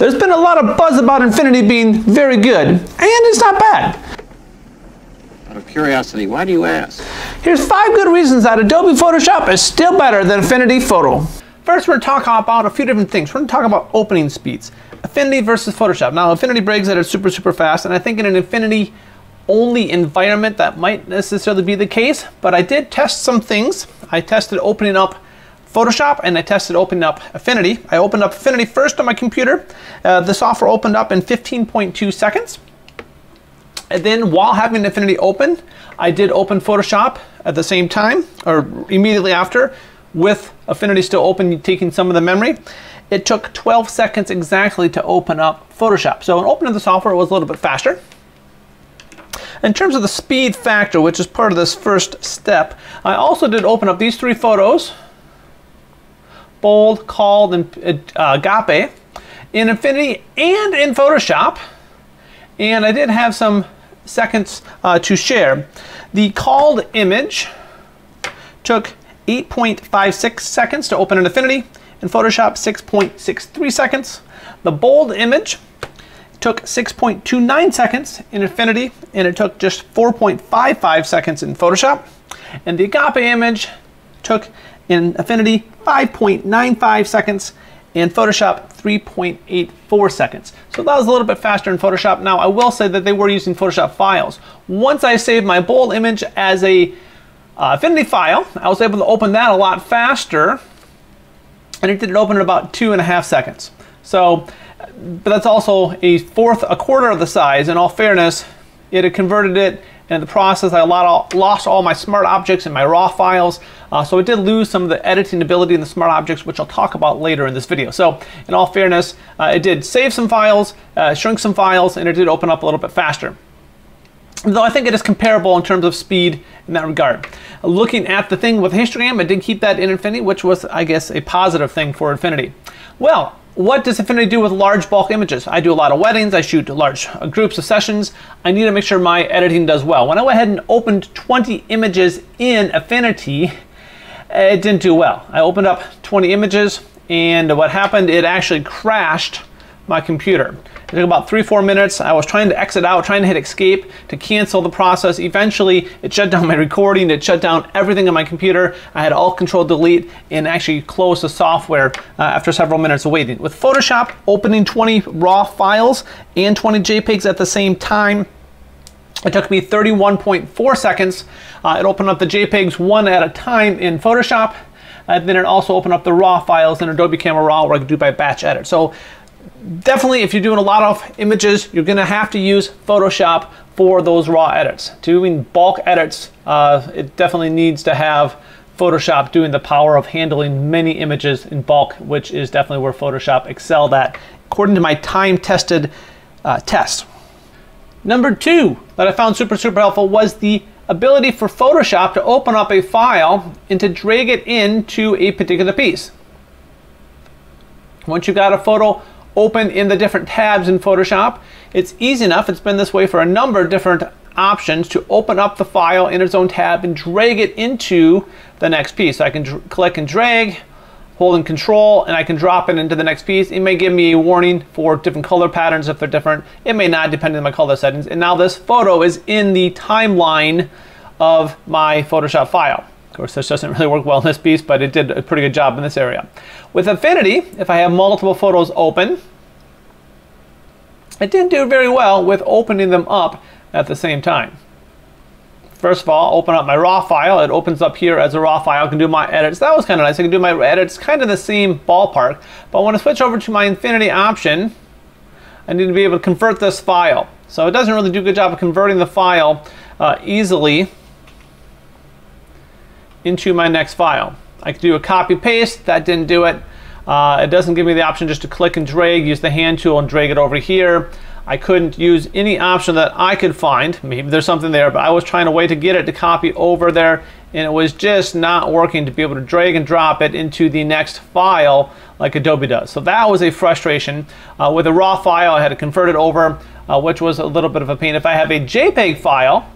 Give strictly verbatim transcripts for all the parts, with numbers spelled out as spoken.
There's been a lot of buzz about Affinity being very good, and it's not bad. Out of curiosity, why do you ask? Here's five good reasons that Adobe Photoshop is still better than Affinity Photo. First, we're talking about a few different things. We're going to talk about opening speeds. Affinity versus Photoshop. Now, Affinity breaks that it's super, super fast, and I think in an Affinity only environment that might necessarily be the case, but I did test some things. I tested opening up Photoshop and I tested opening up Affinity. I opened up Affinity first on my computer. Uh, the software opened up in fifteen point two seconds. And then while having Affinity open, I did open Photoshop at the same time, or immediately after, with Affinity still open, taking some of the memory. It took twelve seconds exactly to open up Photoshop. So an opening of the software was a little bit faster. In terms of the speed factor, which is part of this first step, I also did open up these three photos, Bold, Called, and uh, Agape, in Affinity and in Photoshop. And I did have some seconds uh, to share. The Called image took eight point five six seconds to open in Affinity. In Photoshop, six point six three seconds. The Bold image took six point two nine seconds in Affinity, and it took just four point five five seconds in Photoshop. And the Agape image took in Affinity five point nine five seconds, and Photoshop three point eight four seconds. So that was a little bit faster in Photoshop. Now I will say that they were using Photoshop files. Once I saved my Bold image as a uh, Affinity file, I was able to open that a lot faster, and it did open in about two and a half seconds. So, but that's also a fourth, a quarter of the size. In all fairness, it had converted it, and in the process I lost all my smart objects and my raw files, uh, so it did lose some of the editing ability in the smart objects, which I'll talk about later in this video. So in all fairness, uh, it did save some files, uh, shrink some files, and it did open up a little bit faster. Though I think it is comparable in terms of speed in that regard. Looking at the thing with histogram, I did keep that in Affinity, which was, I guess, a positive thing for Affinity. Well, what does Affinity do with large bulk images? I do a lot of weddings, I shoot large groups of sessions. I need to make sure my editing does well. When I went ahead and opened twenty images in Affinity, it didn't do well. I opened up twenty images, and what happened, it actually crashed my computer. It took about three, four minutes. I was trying to exit out, trying to hit escape to cancel the process. Eventually, it shut down my recording. It shut down everything on my computer. I had Alt Control Delete and actually closed the software uh, after several minutes of waiting. With Photoshop, opening twenty raw files and twenty JPEGs at the same time, it took me thirty-one point four seconds. Uh, it opened up the JPEGs one at a time in Photoshop, and then it also opened up the raw files in Adobe Camera Raw, where I could do by batch edit. So, definitely, if you're doing a lot of images, you're going to have to use Photoshop for those raw edits. Doing bulk edits, uh, it definitely needs to have Photoshop doing the power of handling many images in bulk, which is definitely where Photoshop excelled at, according to my time-tested uh, test. Number two that I found super, super helpful was the ability for Photoshop to open up a file and to drag it into a particular piece. Once you've got a photo open in the different tabs in Photoshop, it's easy enough, it's been this way for a number of different options, to open up the file in its own tab and drag it into the next piece. So I can click and drag, holding Control, and I can drop it into the next piece. It may give me a warning for different color patterns if they're different. It may not, depending on my color settings. And now this photo is in the timeline of my Photoshop file. Of course, this doesn't really work well in this piece, but it did a pretty good job in this area. With Affinity, if I have multiple photos open, I didn't do very well with opening them up at the same time. First of all, open up my raw file. It opens up here as a raw file. I can do my edits. That was kind of nice. I can do my edits kind of the same ballpark, but when I switch over to my Affinity option, I need to be able to convert this file. So it doesn't really do a good job of converting the file uh, easily into my next file. I could do a copy paste, that didn't do it. Uh, it doesn't give me the option just to click and drag, use the hand tool and drag it over here. I couldn't use any option that I could find. Maybe there's something there, but I was trying a way to get it to copy over there, and it was just not working to be able to drag and drop it into the next file like Adobe does. So that was a frustration. Uh, with a raw file, I had to convert it over, uh, which was a little bit of a pain. If I have a JPEG file,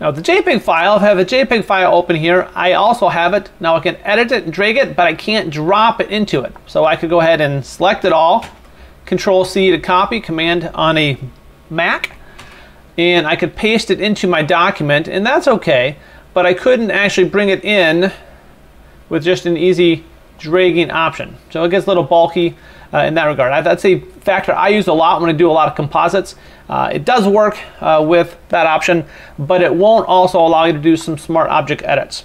Now the JPEG file, if I have a JPEG file open here, I also have it. Now I can edit it and drag it, but I can't drop it into it. So I could go ahead and select it all, Control C to copy, Command on a Mac, and I could paste it into my document, and that's okay, but I couldn't actually bring it in with just an easy dragging option. So it gets a little bulky uh, in that regard. That's a factor I use a lot when I do a lot of composites. Uh, it does work uh, with that option, but it won't also allow you to do some smart object edits.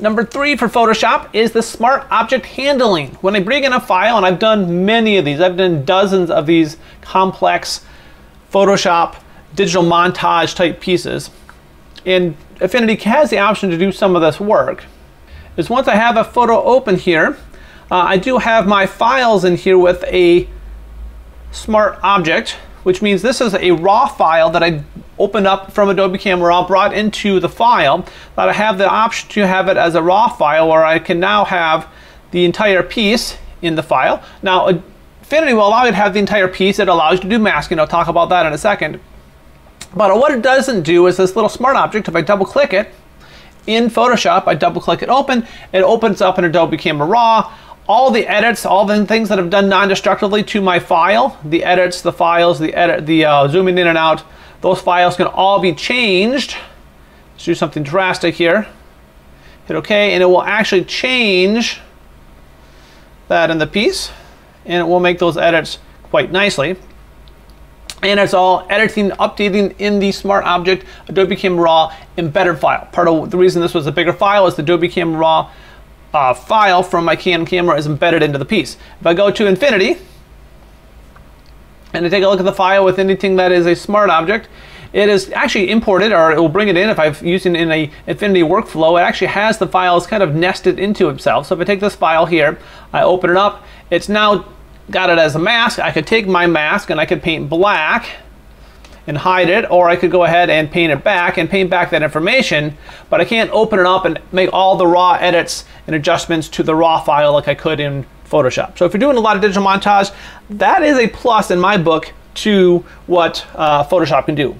Number three for Photoshop is the smart object handling. When I bring in a file, and I've done many of these, I've done dozens of these complex Photoshop digital montage type pieces, and Affinity has the option to do some of this work, is once I have a photo open here, uh, I do have my files in here with a smart object, which means this is a raw file that I opened up from Adobe Camera Raw, brought into the file, that I have the option to have it as a raw file, where I can now have the entire piece in the file. Now Affinity will allow you to have the entire piece. It allows you to do masking. I'll talk about that in a second. But what it doesn't do is this little smart object, if I double click it in Photoshop, I double click it open, it opens up in Adobe Camera Raw. All the edits, all the things that I've done non-destructively to my file, the edits, the files, the edit, the uh, zooming in and out, those files can all be changed. Let's do something drastic here. Hit OK, and it will actually change that in the piece, and it will make those edits quite nicely. And it's all editing, updating in the Smart Object Adobe Camera Raw embedded file. Part of the reason this was a bigger file is the Adobe Camera Raw uh, file from my Cam camera is embedded into the piece. If I go to Affinity and I take a look at the file with anything that is a Smart Object, it is actually imported, or it will bring it in if I'm using it in an Affinity workflow. It actually has the files kind of nested into itself. So if I take this file here, I open it up, it's now got it as a mask. I could take my mask and I could paint black and hide it, or I could go ahead and paint it back and paint back that information, but I can't open it up and make all the raw edits and adjustments to the raw file like I could in Photoshop. So if you're doing a lot of digital montage, that is a plus in my book to what uh, Photoshop can do.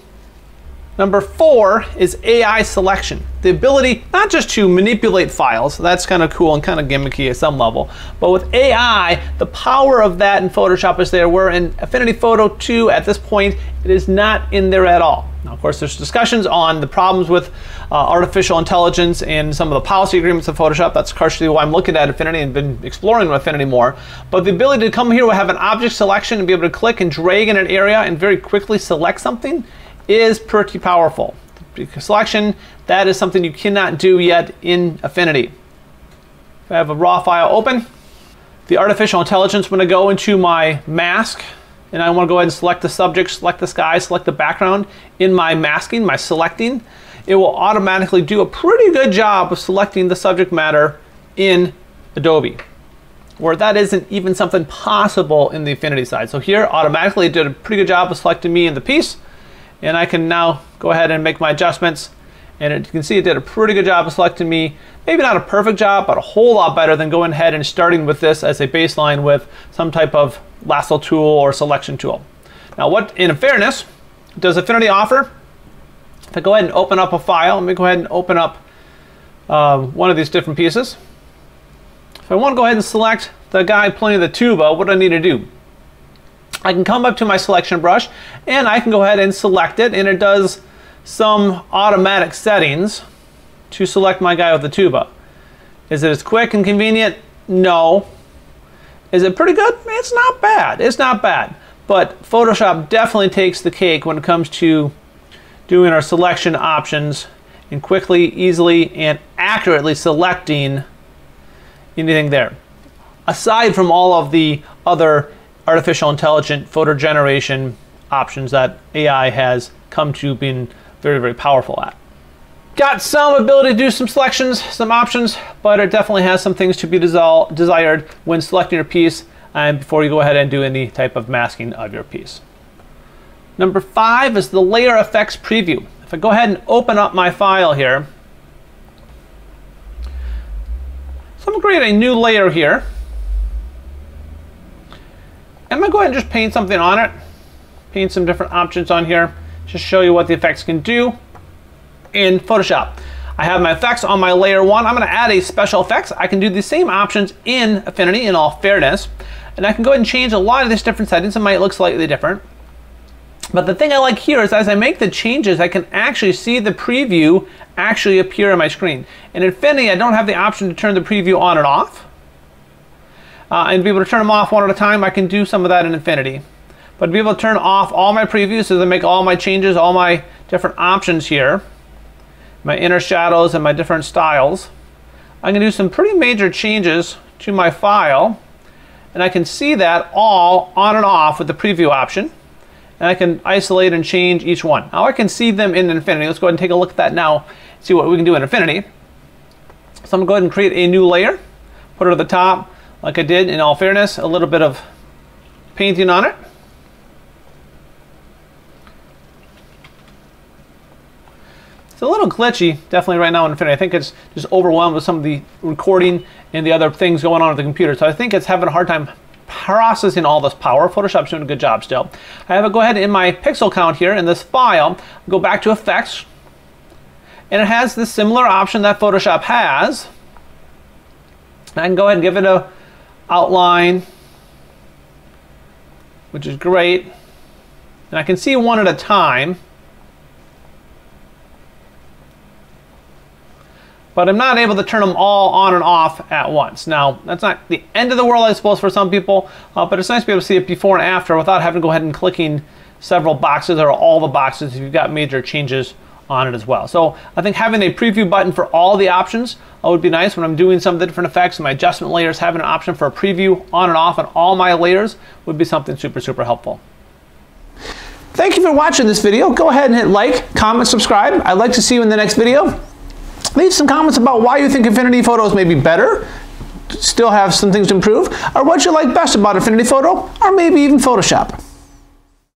Number four is A I selection. The ability not just to manipulate files, that's kind of cool and kind of gimmicky at some level, but with A I, the power of that in Photoshop is there, where in Affinity Photo two at this point, it is not in there at all. Now, of course, there's discussions on the problems with uh, artificial intelligence and some of the policy agreements of Photoshop. That's partially why I'm looking at Affinity and been exploring Affinity more. But the ability to come here, we'll have an object selection and be able to click and drag in an area and very quickly select something, is pretty powerful. Selection, that is something you cannot do yet in Affinity. If I have a raw file open, the artificial intelligence, when I go into my mask and I want to go ahead and select the subject, select the sky, select the background in my masking, my selecting, it will automatically do a pretty good job of selecting the subject matter in Adobe, where that isn't even something possible in the Affinity side. So here, automatically it did a pretty good job of selecting me in the piece, and I can now go ahead and make my adjustments, and it, you can see it did a pretty good job of selecting me. Maybe not a perfect job, but a whole lot better than going ahead and starting with this as a baseline with some type of lasso tool or selection tool. Now, what, in fairness, does Affinity offer? If I go ahead and open up a file, let me go ahead and open up uh, one of these different pieces. If I want to go ahead and select the guy playing the tuba, what do I need to do? I can come up to my selection brush and I can go ahead and select it, and it does some automatic settings to select my guy with the tuba. Is it as quick and convenient? No. Is it pretty good? It's not bad. It's not bad. But Photoshop definitely takes the cake when it comes to doing our selection options and quickly, easily, and accurately selecting anything there. Aside from all of the other artificial intelligent photo generation options that A I has come to being very, very powerful at. Got some ability to do some selections, some options, but it definitely has some things to be desired when selecting your piece and before you go ahead and do any type of masking of your piece. Number five is the layer effects preview. If I go ahead and open up my file here, so I'm going to create a new layer here. I'm going to go ahead and just paint something on it, paint some different options on here, just show you what the effects can do in Photoshop. I have my effects on my layer one. I'm going to add a special effects. I can do the same options in Affinity, in all fairness, and I can go ahead and change a lot of these different settings. It might look slightly different. But the thing I like here is as I make the changes, I can actually see the preview actually appear on my screen. In Affinity, I don't have the option to turn the preview on and off. Uh, and be able to turn them off one at a time. I can do some of that in Affinity. But to be able to turn off all my previews so that I make all my changes, all my different options here, my inner shadows and my different styles, I'm going to do some pretty major changes to my file. And I can see that all on and off with the preview option. And I can isolate and change each one. Now I can see them in Affinity. Let's go ahead and take a look at that now, see what we can do in Affinity. So I'm going to go ahead and create a new layer, put it at the top like I did in all fairness, a little bit of painting on it. It's a little glitchy definitely right now in Affinity. I think it's just overwhelmed with some of the recording and the other things going on with the computer. So I think it's having a hard time processing all this power. Photoshop's doing a good job still. I have it go ahead in my pixel count here in this file, go back to effects, and it has this similar option that Photoshop has. I can go ahead and give it a outline, which is great, and I can see one at a time, but I'm not able to turn them all on and off at once. Now, that's not the end of the world, I suppose, for some people, uh, but it's nice to be able to see it before and after without having to go ahead and clicking several boxes or all the boxes if you've got major changes on it as well. So I think having a preview button for all the options uh, would be nice when I'm doing some of the different effects and my adjustment layers. Having an option for a preview on and off on all my layers would be something super, super helpful. Thank you for watching this video. Go ahead and hit like, comment, subscribe. I'd like to see you in the next video. Leave some comments about why you think Affinity Photos may be better, still have some things to improve, or what you like best about Affinity Photo, or maybe even Photoshop.